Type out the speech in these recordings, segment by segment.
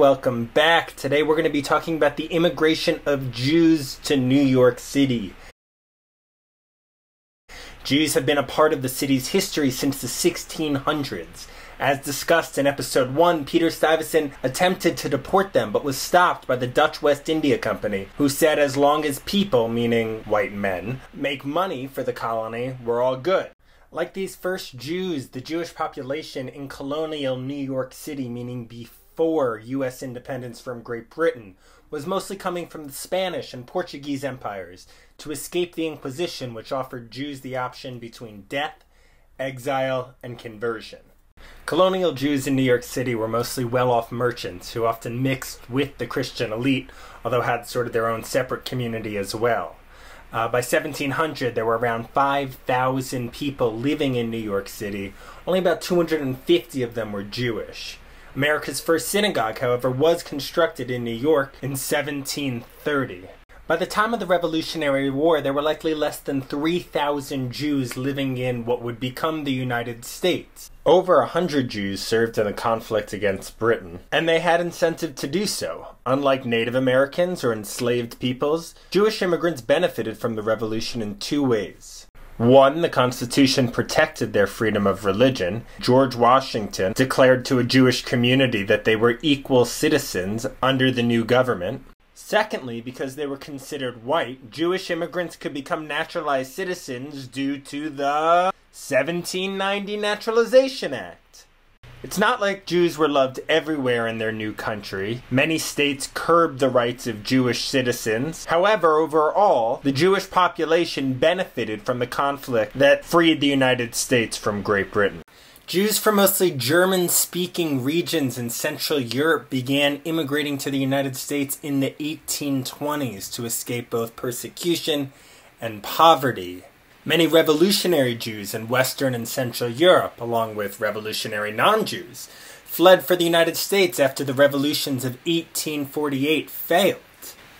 Welcome back. Today we're going to be talking about the immigration of Jews to New York City. Jews have been a part of the city's history since the 1600s. As discussed in episode 1, Peter Stuyvesant attempted to deport them but was stopped by the Dutch West India Company, who said as long as people, meaning white men, make money for the colony, we're all good. Like these first Jews, the Jewish population in colonial New York City, meaning before U.S. independence from Great Britain, was mostly coming from the Spanish and Portuguese empires to escape the Inquisition, which offered Jews the option between death, exile, and conversion. Colonial Jews in New York City were mostly well-off merchants who often mixed with the Christian elite, although had sort of their own separate community as well. By 1700, there were around 5,000 people living in New York City. Only about 250 of them were Jewish. America's first synagogue, however, was constructed in New York in 1730. By the time of the Revolutionary War, there were likely less than 3,000 Jews living in what would become the United States. Over 100 Jews served in the conflict against Britain, and they had incentive to do so. Unlike Native Americans or enslaved peoples, Jewish immigrants benefited from the Revolution in two ways. One, the Constitution protected their freedom of religion. George Washington declared to a Jewish community that they were equal citizens under the new government. Secondly, because they were considered white, Jewish immigrants could become naturalized citizens due to the 1790 Naturalization Act. It's not like Jews were loved everywhere in their new country. Many states curbed the rights of Jewish citizens. However, overall, the Jewish population benefited from the conflict that freed the United States from Great Britain. Jews from mostly German-speaking regions in Central Europe began immigrating to the United States in the 1820s to escape both persecution and poverty. Many revolutionary Jews in Western and Central Europe, along with revolutionary non-Jews, fled for the United States after the revolutions of 1848 failed.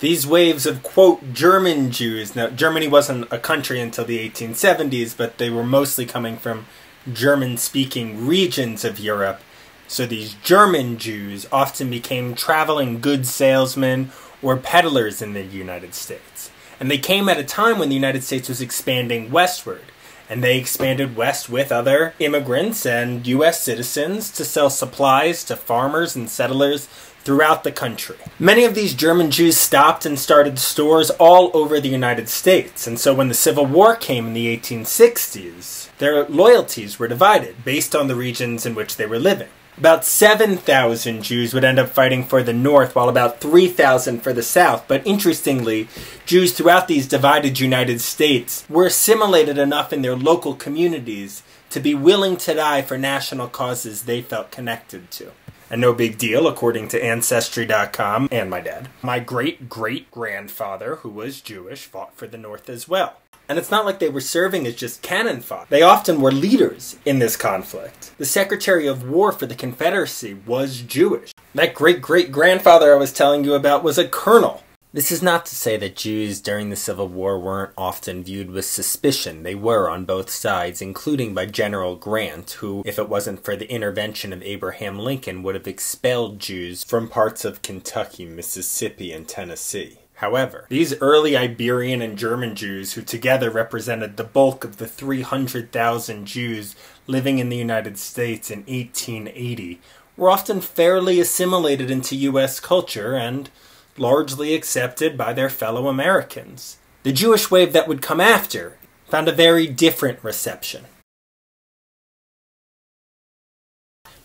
These waves of, quote, German Jews, now Germany wasn't a country until the 1870s, but they were mostly coming from German-speaking regions of Europe, so these German Jews often became traveling goods salesmen or peddlers in the United States. And they came at a time when the United States was expanding westward, and they expanded west with other immigrants and U.S. citizens to sell supplies to farmers and settlers throughout the country. Many of these German Jews stopped and started stores all over the United States, and so when the Civil War came in the 1860s, their loyalties were divided based on the regions in which they were living. About 7,000 Jews would end up fighting for the North, while about 3,000 for the South. But interestingly, Jews throughout these divided United States were assimilated enough in their local communities to be willing to die for national causes they felt connected to. And no big deal, according to Ancestry.com and my dad. My great-great-grandfather, who was Jewish, fought for the North as well. And it's not like they were serving as just cannon fodder. They often were leaders in this conflict. The Secretary of War for the Confederacy was Jewish. That great-great-grandfather I was telling you about was a colonel. This is not to say that Jews during the Civil War weren't often viewed with suspicion. They were on both sides, including by General Grant, who, if it wasn't for the intervention of Abraham Lincoln, would have expelled Jews from parts of Kentucky, Mississippi, and Tennessee. However, these early Iberian and German Jews, who together represented the bulk of the 300,000 Jews living in the United States in 1880, were often fairly assimilated into U.S. culture and largely accepted by their fellow Americans. The Jewish wave that would come after found a very different reception.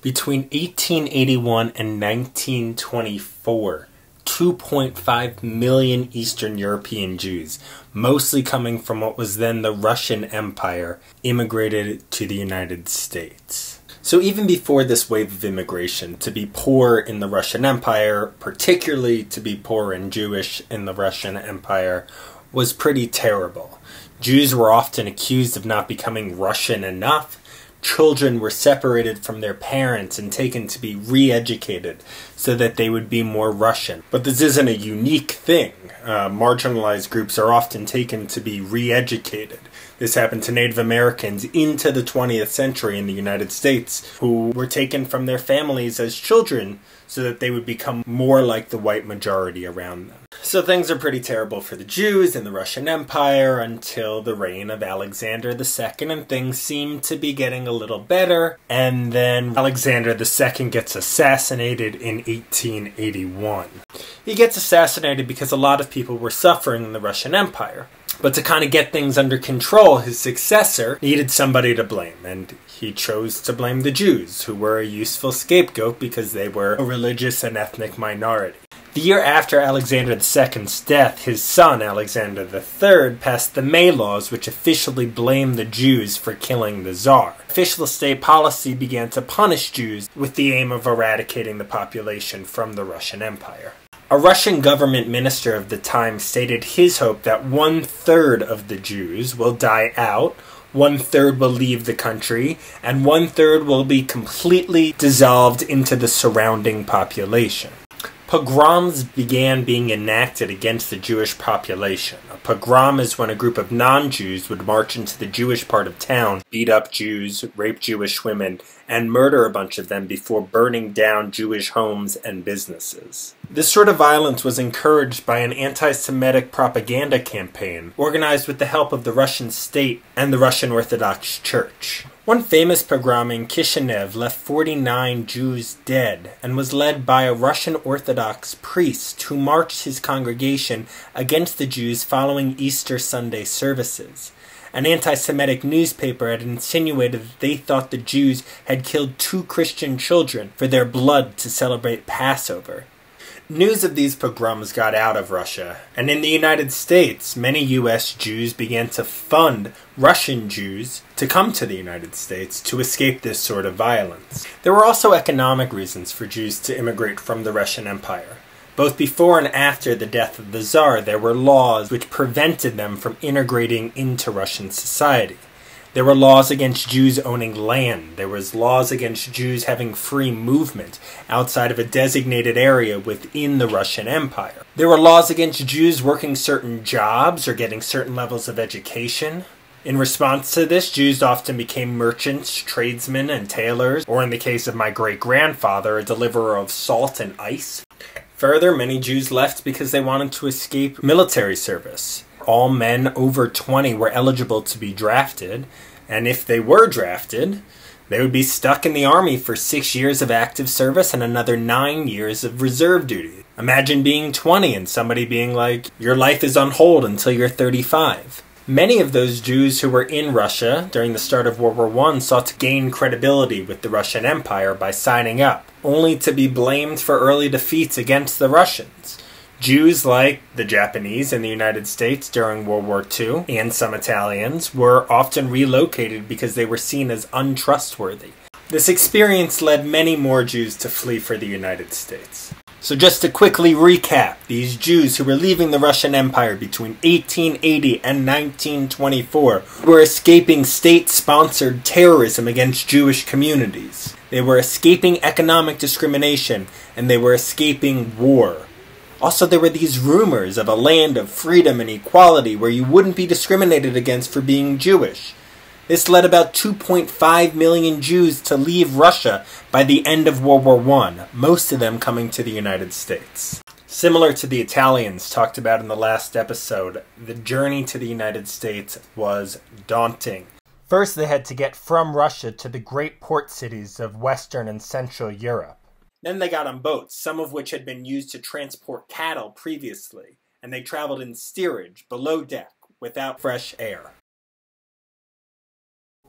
Between 1881 and 1924, 2.5 million Eastern European Jews, mostly coming from what was then the Russian Empire, immigrated to the United States. So even before this wave of immigration, to be poor in the Russian Empire, particularly to be poor and Jewish in the Russian Empire, was pretty terrible. Jews were often accused of not becoming Russian enough. Children were separated from their parents and taken to be re-educated so that they would be more Russian. But this isn't a unique thing. Marginalized groups are often taken to be re-educated This happened to Native Americans into the 20th century in the United States, who were taken from their families as children so that they would become more like the white majority around them. So things are pretty terrible for the Jews in the Russian Empire until the reign of Alexander II, and things seem to be getting a little better. And then Alexander II gets assassinated in 1881. He gets assassinated because a lot of people were suffering in the Russian Empire. But to kind of get things under control, his successor needed somebody to blame, and he chose to blame the Jews, who were a useful scapegoat because they were a religious and ethnic minority. The year after Alexander II's death, his son, Alexander III, passed the May laws, which officially blamed the Jews for killing the Tsar. Official state policy began to punish Jews with the aim of eradicating the population from the Russian Empire. A Russian government minister of the time stated his hope that 1/3 of the Jews will die out, 1/3 will leave the country, and 1/3 will be completely dissolved into the surrounding population. Pogroms began being enacted against the Jewish population. A pogrom is when a group of non-Jews would march into the Jewish part of town, beat up Jews, rape Jewish women, and murder a bunch of them before burning down Jewish homes and businesses. This sort of violence was encouraged by an anti-Semitic propaganda campaign organized with the help of the Russian state and the Russian Orthodox Church. One famous pogrom in Kishinev left 49 Jews dead and was led by a Russian Orthodox priest who marched his congregation against the Jews following Easter Sunday services. An anti-Semitic newspaper had insinuated that they thought the Jews had killed 2 Christian children for their blood to celebrate Passover. News of these pogroms got out of Russia, and in the United States, many U.S. Jews began to fund Russian Jews to come to the United States to escape this sort of violence. There were also economic reasons for Jews to immigrate from the Russian Empire. Both before and after the death of the Tsar, there were laws which prevented them from integrating into Russian society. There were laws against Jews owning land. There was laws against Jews having free movement outside of a designated area within the Russian Empire. There were laws against Jews working certain jobs or getting certain levels of education. In response to this, Jews often became merchants, tradesmen, and tailors, or in the case of my great-grandfather, a deliverer of salt and ice. Further, many Jews left because they wanted to escape military service. All men over 20 were eligible to be drafted, and if they were drafted, they would be stuck in the army for 6 years of active service and another 9 years of reserve duty. Imagine being 20 and somebody being like, your life is on hold until you're 35. Many of those Jews who were in Russia during the start of World War I sought to gain credibility with the Russian Empire by signing up, only to be blamed for early defeats against the Russians. Jews like the Japanese in the United States during World War II, and some Italians, were often relocated because they were seen as untrustworthy. This experience led many more Jews to flee for the United States. So just to quickly recap, these Jews who were leaving the Russian Empire between 1880 and 1924 were escaping state-sponsored terrorism against Jewish communities. They were escaping economic discrimination, and they were escaping war. Also, there were these rumors of a land of freedom and equality where you wouldn't be discriminated against for being Jewish. This led about 2.5 million Jews to leave Russia by the end of World War I, most of them coming to the United States. Similar to the Italians talked about in the last episode, the journey to the United States was daunting. First, they had to get from Russia to the great port cities of Western and Central Europe. Then they got on boats, some of which had been used to transport cattle previously, and they traveled in steerage, below deck, without fresh air.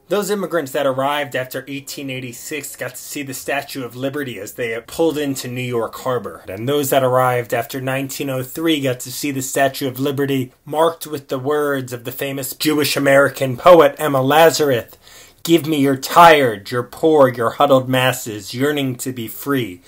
Those immigrants that arrived after 1886 got to see the Statue of Liberty as they pulled into New York Harbor, and those that arrived after 1903 got to see the Statue of Liberty marked with the words of the famous Jewish American poet Emma Lazarus, "Give me your tired, your poor, your huddled masses, yearning to be free,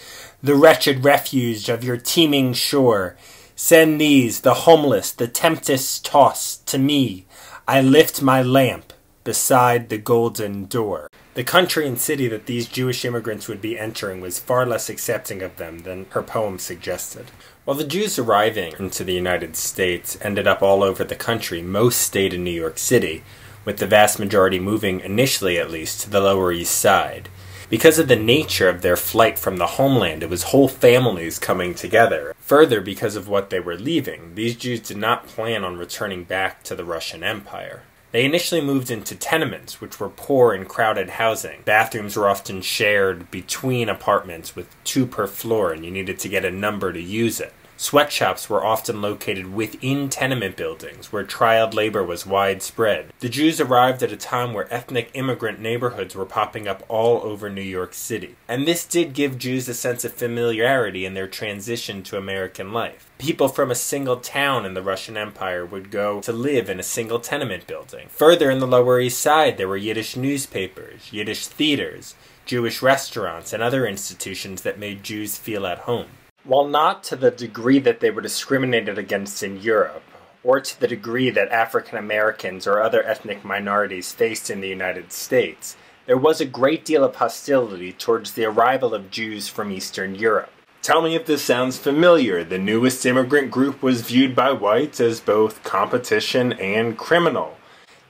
the wretched refuge of your teeming shore. Send these, the homeless, the tempest tossed, to me. I lift my lamp beside the golden door." The country and city that these Jewish immigrants would be entering was far less accepting of them than her poem suggested. While the Jews arriving into the United States ended up all over the country, most stayed in New York City, with the vast majority moving, initially at least, to the Lower East Side. Because of the nature of their flight from the homeland, it was whole families coming together. Further, because of what they were leaving, these Jews did not plan on returning back to the Russian Empire. They initially moved into tenements, which were poor and crowded housing. Bathrooms were often shared between apartments with 2 per floor, and you needed to get a number to use it. Sweatshops were often located within tenement buildings, where child labor was widespread. The Jews arrived at a time where ethnic immigrant neighborhoods were popping up all over New York City. And this did give Jews a sense of familiarity in their transition to American life. People from a single town in the Russian Empire would go to live in a single tenement building. Further in the Lower East Side, there were Yiddish newspapers, Yiddish theaters, Jewish restaurants, and other institutions that made Jews feel at home. While not to the degree that they were discriminated against in Europe, or to the degree that African Americans or other ethnic minorities faced in the United States, there was a great deal of hostility towards the arrival of Jews from Eastern Europe. Tell me if this sounds familiar. The newest immigrant group was viewed by whites as both competition and criminal.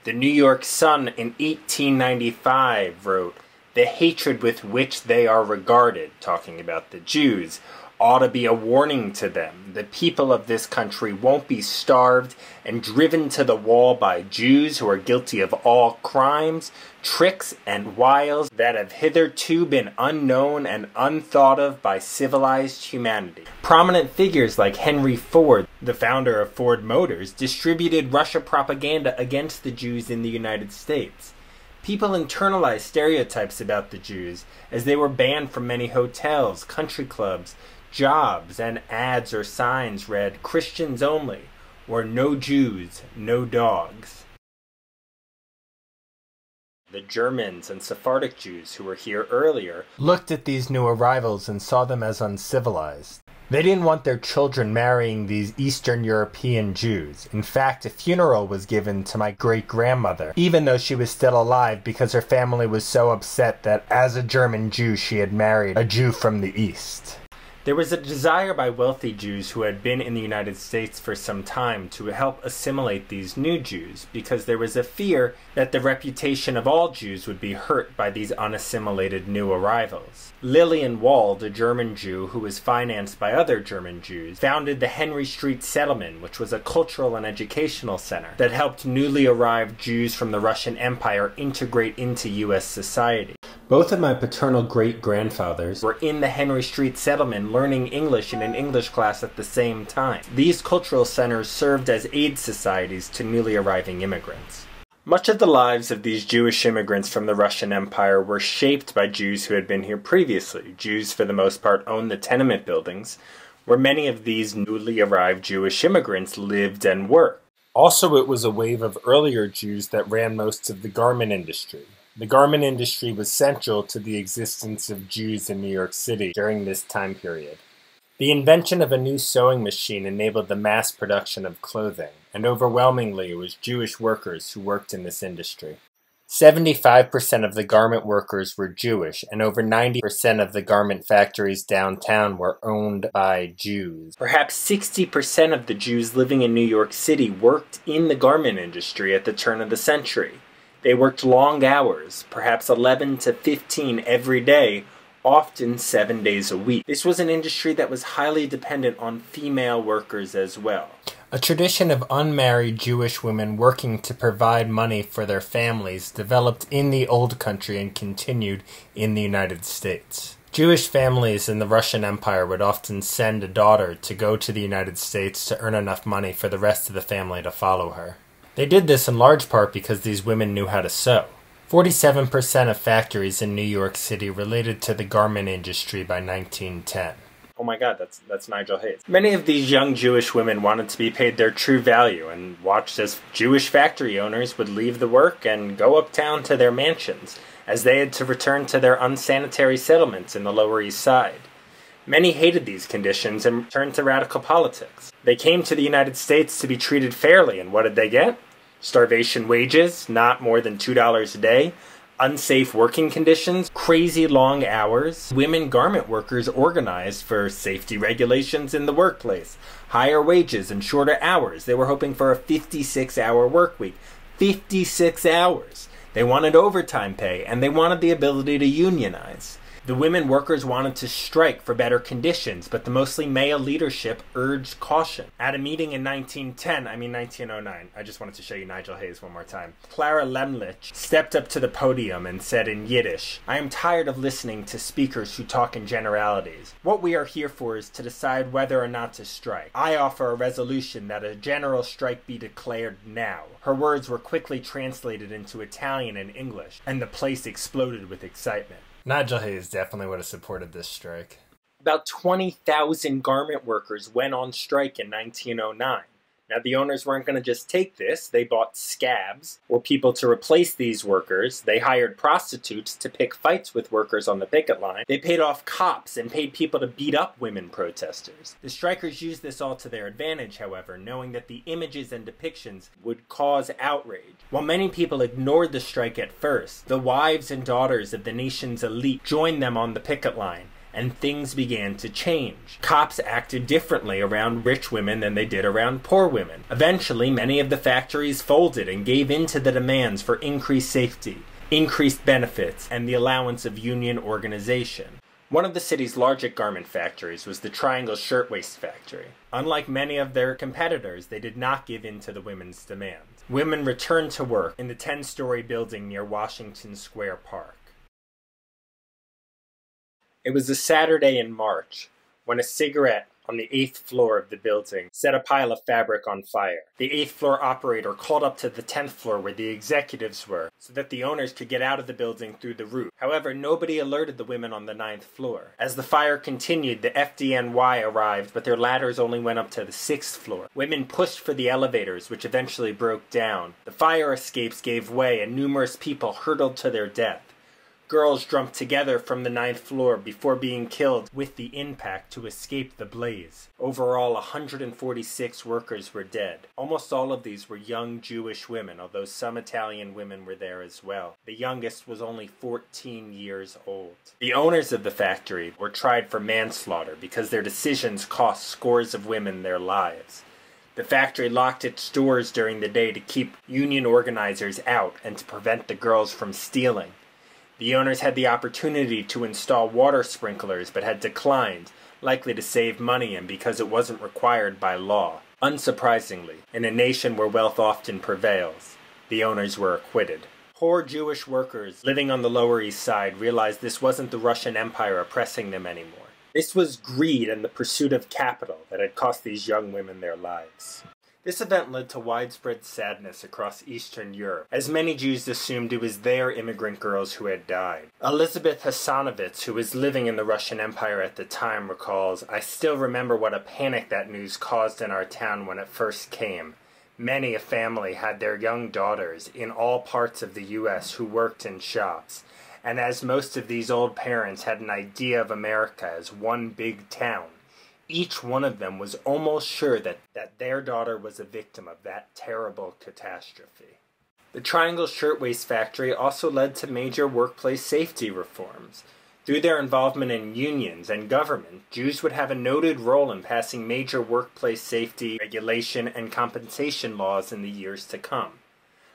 The New York Sun in 1895 wrote, "The hatred with which they are regarded," talking about the Jews, "ought to be a warning to them. The people of this country won't be starved and driven to the wall by Jews who are guilty of all crimes, tricks, and wiles that have hitherto been unknown and unthought of by civilized humanity." Prominent figures like Henry Ford, the founder of Ford Motors, distributed Russia propaganda against the Jews in the United States. People internalized stereotypes about the Jews, as they were banned from many hotels, country clubs, jobs, and ads or signs read "Christians only" or "No Jews, no dogs." The Germans and Sephardic Jews who were here earlier looked at these new arrivals and saw them as uncivilized. They didn't want their children marrying these Eastern European Jews. In fact, a funeral was given to my great-grandmother, even though she was still alive, because her family was so upset that as a German Jew she had married a Jew from the East. There was a desire by wealthy Jews who had been in the United States for some time to help assimilate these new Jews, because there was a fear that the reputation of all Jews would be hurt by these unassimilated new arrivals. Lillian Wald, a German Jew who was financed by other German Jews, founded the Henry Street Settlement, which was a cultural and educational center that helped newly arrived Jews from the Russian Empire integrate into U.S. society. Both of my paternal great-grandfathers were in the Henry Street Settlement learning English in an English class at the same time. These cultural centers served as aid societies to newly arriving immigrants. Much of the lives of these Jewish immigrants from the Russian Empire were shaped by Jews who had been here previously. Jews, for the most part, owned the tenement buildings, where many of these newly arrived Jewish immigrants lived and worked. Also, it was a wave of earlier Jews that ran most of the garment industry. The garment industry was central to the existence of Jews in New York City during this time period. The invention of a new sewing machine enabled the mass production of clothing, and overwhelmingly it was Jewish workers who worked in this industry. 75% of the garment workers were Jewish, and over 90% of the garment factories downtown were owned by Jews. Perhaps 60% of the Jews living in New York City worked in the garment industry at the turn of the century. They worked long hours, perhaps 11 to 15 every day, often 7 days a week. This was an industry that was highly dependent on female workers as well. A tradition of unmarried Jewish women working to provide money for their families developed in the Old Country and continued in the United States. Jewish families in the Russian Empire would often send a daughter to go to the United States to earn enough money for the rest of the family to follow her. They did this in large part because these women knew how to sew. 47% of factories in New York City related to the garment industry by 1910. Oh my God, that's Nigel Hayes. Many of these young Jewish women wanted to be paid their true value and watched as Jewish factory owners would leave the work and go uptown to their mansions, as they had to return to their unsanitary settlements in the Lower East Side. Many hated these conditions and turned to radical politics. They came to the United States to be treated fairly, and what did they get? Starvation wages, not more than $2 a day, unsafe working conditions, crazy long hours. Women garment workers organized for safety regulations in the workplace, higher wages and shorter hours. They were hoping for a 56-hour work week, 56 hours. They wanted overtime pay, and they wanted the ability to unionize. The women workers wanted to strike for better conditions, but the mostly male leadership urged caution. At a meeting in 1909, I just wanted to show you Nigel Hayes one more time, Clara Lemlich stepped up to the podium and said in Yiddish, "I am tired of listening to speakers who talk in generalities. What we are here for is to decide whether or not to strike. I offer a resolution that a general strike be declared now." Her words were quickly translated into Italian and English, and the place exploded with excitement. Nigel Hayes definitely would have supported this strike. About 20,000 garment workers went on strike in 1909. Now, the owners weren't going to just take this. They bought scabs, or people to replace these workers. They hired prostitutes to pick fights with workers on the picket line. They paid off cops and paid people to beat up women protesters. The strikers used this all to their advantage, however, knowing that the images and depictions would cause outrage. While many people ignored the strike at first, the wives and daughters of the nation's elite joined them on the picket line, and things began to change. Cops acted differently around rich women than they did around poor women. Eventually, many of the factories folded and gave in to the demands for increased safety, increased benefits, and the allowance of union organization. One of the city's largest garment factories was the Triangle Shirtwaist Factory. Unlike many of their competitors, they did not give in to the women's demands. Women returned to work in the 10-story building near Washington Square Park. It was a Saturday in March when a cigarette on the 8th floor of the building set a pile of fabric on fire. The 8th floor operator called up to the 10th floor where the executives were so that the owners could get out of the building through the roof. However, nobody alerted the women on the 9th floor. As the fire continued, the FDNY arrived, but their ladders only went up to the 6th floor. Women pushed for the elevators, which eventually broke down. The fire escapes gave way and numerous people hurtled to their death. Girls jumped together from the 9th floor before being killed with the impact to escape the blaze. Overall, 146 workers were dead. Almost all of these were young Jewish women, although some Italian women were there as well. The youngest was only 14 years old. The owners of the factory were tried for manslaughter because their decisions cost scores of women their lives. The factory locked its doors during the day to keep union organizers out and to prevent the girls from stealing. The owners had the opportunity to install water sprinklers but had declined, likely to save money and because it wasn't required by law. Unsurprisingly, in a nation where wealth often prevails, the owners were acquitted. Poor Jewish workers living on the Lower East Side realized this wasn't the Russian Empire oppressing them anymore. This was greed and the pursuit of capital that had cost these young women their lives. This event led to widespread sadness across Eastern Europe, as many Jews assumed it was their immigrant girls who had died. Elizabeth Hassanovitz, who was living in the Russian Empire at the time, recalls, "I still remember what a panic that news caused in our town when it first came. Many a family had their young daughters in all parts of the U.S. who worked in shops, and as most of these old parents had an idea of America as one big town, each one of them was almost sure that their daughter was a victim of that terrible catastrophe." The Triangle Shirtwaist Factory also led to major workplace safety reforms. Through their involvement in unions and government, Jews would have a noted role in passing major workplace safety, regulation, and compensation laws in the years to come.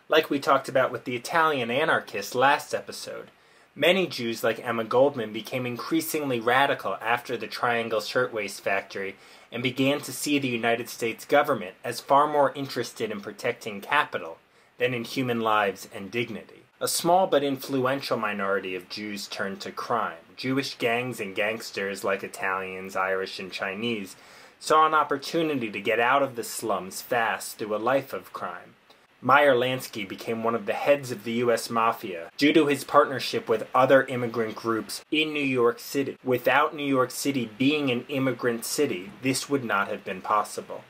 Like we talked about with the Italian anarchist last episode, many Jews like Emma Goldman became increasingly radical after the Triangle Shirtwaist Factory and began to see the United States government as far more interested in protecting capital than in human lives and dignity. A small but influential minority of Jews turned to crime. Jewish gangs and gangsters like Italians, Irish, and Chinese saw an opportunity to get out of the slums fast through a life of crime. Meyer Lansky became one of the heads of the U.S. Mafia due to his partnership with other immigrant groups in New York City. Without New York City being an immigrant city, this would not have been possible.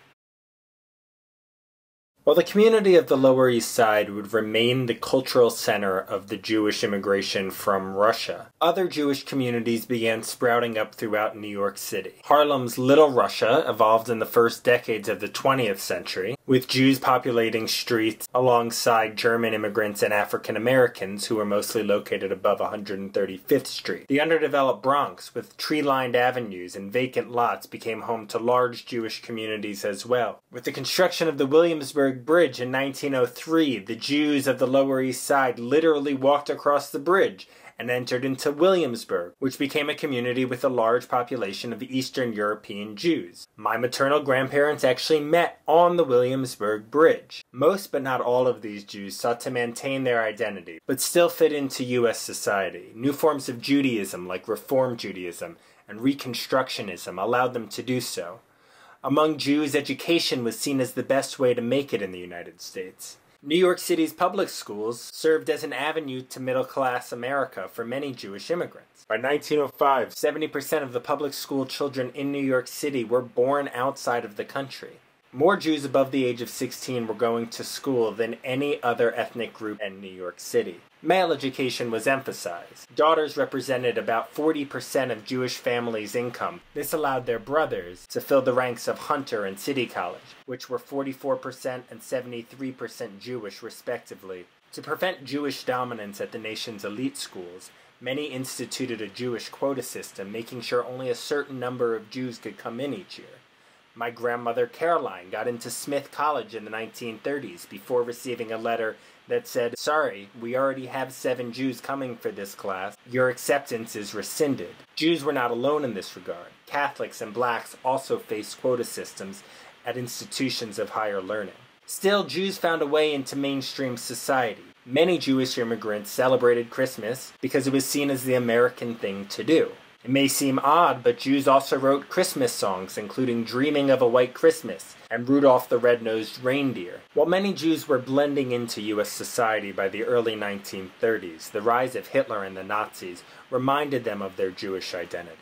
While the community of the Lower East Side would remain the cultural center of the Jewish immigration from Russia, other Jewish communities began sprouting up throughout New York City. Harlem's Little Russia evolved in the first decades of the 20th century, with Jews populating streets alongside German immigrants and African Americans who were mostly located above 135th Street. The underdeveloped Bronx, with tree-lined avenues and vacant lots, became home to large Jewish communities as well. With the construction of the Williamsburg Williamsburg Bridge in 1903, the Jews of the Lower East Side literally walked across the bridge and entered into Williamsburg, which became a community with a large population of Eastern European Jews. My maternal grandparents actually met on the Williamsburg Bridge. Most but not all of these Jews sought to maintain their identity, but still fit into U.S. society. New forms of Judaism, like Reform Judaism and Reconstructionism, allowed them to do so. Among Jews, education was seen as the best way to make it in the United States. New York City's public schools served as an avenue to middle-class America for many Jewish immigrants. By 1905, 70% of the public school children in New York City were born outside of the country. More Jews above the age of 16 were going to school than any other ethnic group in New York City. Male education was emphasized. Daughters represented about 40% of Jewish families' income. This allowed their brothers to fill the ranks of Hunter and City College, which were 44% and 73% Jewish, respectively. To prevent Jewish dominance at the nation's elite schools, many instituted a Jewish quota system, making sure only a certain number of Jews could come in each year. My grandmother Caroline got into Smith College in the 1930s before receiving a letter that said, "Sorry, we already have 7 Jews coming for this class. Your acceptance is rescinded." Jews were not alone in this regard. Catholics and blacks also faced quota systems at institutions of higher learning. Still, Jews found a way into mainstream society. Many Jewish immigrants celebrated Christmas because it was seen as the American thing to do. It may seem odd, but Jews also wrote Christmas songs, including Dreaming of a White Christmas and Rudolph the Red-Nosed Reindeer. While many Jews were blending into U.S. society by the early 1930s, the rise of Hitler and the Nazis reminded them of their Jewish identity.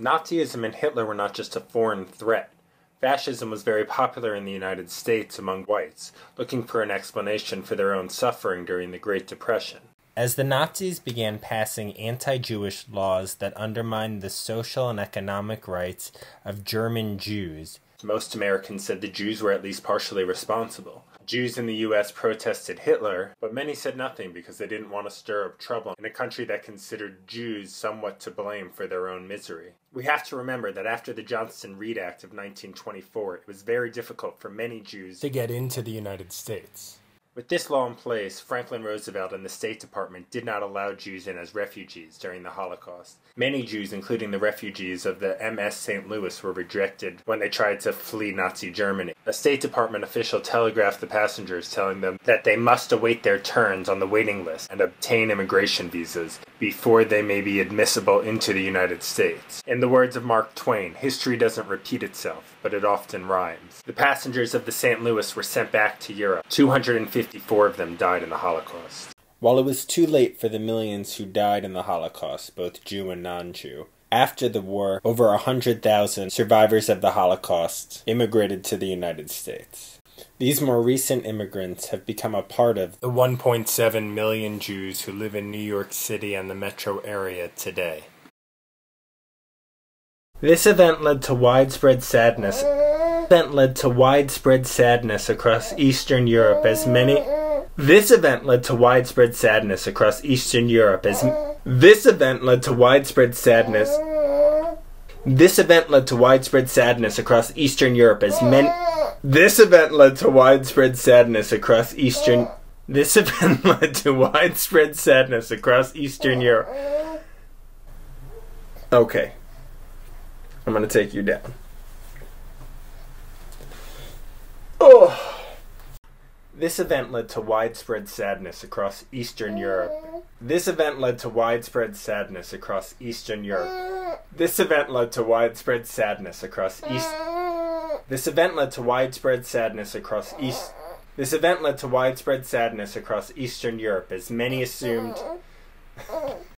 Nazism and Hitler were not just a foreign threat. Fascism was very popular in the United States among whites, looking for an explanation for their own suffering during the Great Depression. As the Nazis began passing anti-Jewish laws that undermined the social and economic rights of German Jews, most Americans said the Jews were at least partially responsible. Jews in the U.S. protested Hitler, but many said nothing because they didn't want to stir up trouble in a country that considered Jews somewhat to blame for their own misery. We have to remember that after the Johnson-Reed Act of 1924, it was very difficult for many Jews to get into the United States. With this law in place, Franklin Roosevelt and the State Department did not allow Jews in as refugees during the Holocaust. Many Jews, including the refugees of the MS St. Louis, were rejected when they tried to flee Nazi Germany. A State Department official telegraphed the passengers, telling them that they must await their turns on the waiting list and obtain immigration visas before they may be admissible into the United States. In the words of Mark Twain, history doesn't repeat itself, but it often rhymes. The passengers of the St. Louis were sent back to Europe. 254 of them died in the Holocaust. While it was too late for the millions who died in the Holocaust, both Jew and non-Jew, after the war, over 100,000 survivors of the Holocaust immigrated to the United States. These more recent immigrants have become a part of the 1.7 million Jews who live in New York City and the metro area today. This event led to widespread sadness across Eastern Europe as many... This event led to widespread sadness across Eastern Europe. Okay. I'm gonna take you down. Oh. This event led to widespread sadness across Eastern Europe, as many assumed